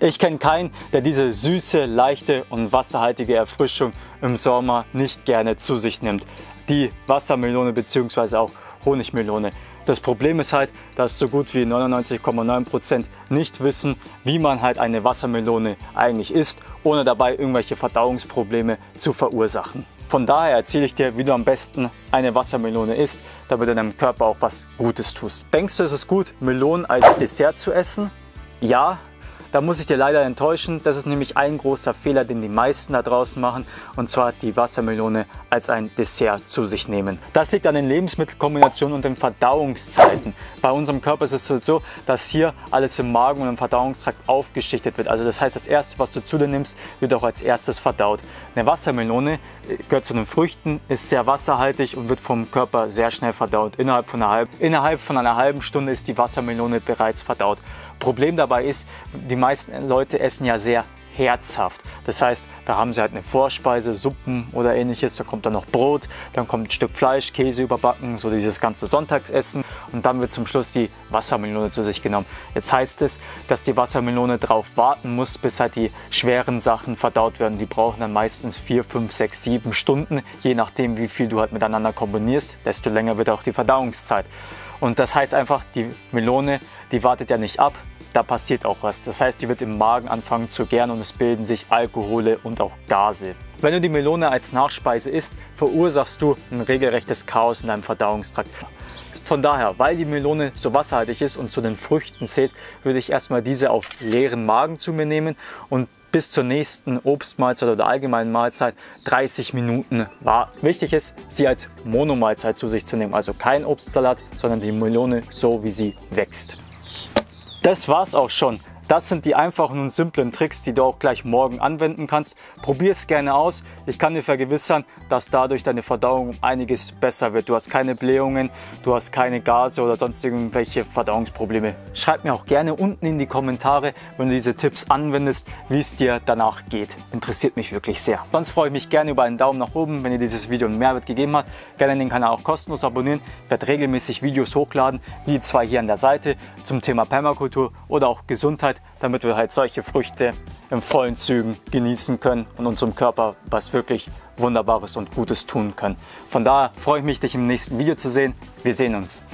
Ich kenne keinen, der diese süße, leichte und wasserhaltige Erfrischung im Sommer nicht gerne zu sich nimmt. Die Wassermelone bzw. auch Honigmelone. Das Problem ist halt, dass so gut wie 99,9% nicht wissen, wie man halt eine Wassermelone eigentlich isst, ohne dabei irgendwelche Verdauungsprobleme zu verursachen. Von daher erzähle ich dir, wie du am besten eine Wassermelone isst, damit du deinem Körper auch was Gutes tust. Denkst du, es ist gut, Melonen als Dessert zu essen? Ja, da muss ich dir leider enttäuschen. Das ist nämlich ein großer Fehler, den die meisten da draußen machen, und zwar die Wassermelone als ein Dessert zu sich nehmen. Das liegt an den Lebensmittelkombinationen und den Verdauungszeiten. Bei unserem Körper ist es so, dass hier alles im Magen und im Verdauungstrakt aufgeschichtet wird. Also das heißt, das Erste, was du zu dir nimmst, wird auch als erstes verdaut. Eine Wassermelone gehört zu den Früchten, ist sehr wasserhaltig und wird vom Körper sehr schnell verdaut. Innerhalb von einer halben Stunde ist die Wassermelone bereits verdaut. Problem dabei ist, die meisten Leute essen ja sehr herzhaft. Das heißt, da haben sie halt eine Vorspeise, Suppen oder ähnliches, da kommt dann noch Brot, dann kommt ein Stück Fleisch, Käse überbacken, so dieses ganze Sonntagsessen, und dann wird zum Schluss die Wassermelone zu sich genommen. Jetzt heißt es, dass die Wassermelone drauf warten muss, bis halt die schweren Sachen verdaut werden. Die brauchen dann meistens 4, 5, 6, 7 Stunden, je nachdem wie viel du halt miteinander kombinierst, desto länger wird auch die Verdauungszeit. Und das heißt einfach, die Melone, die wartet ja nicht ab, da passiert auch was. Das heißt, die wird im Magen anfangen zu gären und es bilden sich Alkohole und auch Gase. Wenn du die Melone als Nachspeise isst, verursachst du ein regelrechtes Chaos in deinem Verdauungstrakt. Von daher, weil die Melone so wasserhaltig ist und zu den Früchten zählt, würde ich erstmal diese auf leeren Magen zu mir nehmen und bis zur nächsten Obstmahlzeit oder allgemeinen Mahlzeit 30 Minuten warten. Wichtig ist, sie als Monomahlzeit zu sich zu nehmen, also kein Obstsalat, sondern die Melone so, wie sie wächst. Das war's auch schon. Das sind die einfachen und simplen Tricks, die du auch gleich morgen anwenden kannst. Probier es gerne aus. Ich kann dir vergewissern, dass dadurch deine Verdauung einiges besser wird. Du hast keine Blähungen, du hast keine Gase oder sonst irgendwelche Verdauungsprobleme. Schreib mir auch gerne unten in die Kommentare, wenn du diese Tipps anwendest, wie es dir danach geht. Interessiert mich wirklich sehr. Sonst freue ich mich gerne über einen Daumen nach oben, wenn dir dieses Video einen Mehrwert gegeben hat. Gerne den Kanal auch kostenlos abonnieren. Ich werde regelmäßig Videos hochladen, wie die zwei hier an der Seite, zum Thema Permakultur oder auch Gesundheit, damit wir halt solche Früchte in vollen Zügen genießen können und unserem Körper was wirklich Wunderbares und Gutes tun können. Von daher freue ich mich, dich im nächsten Video zu sehen. Wir sehen uns.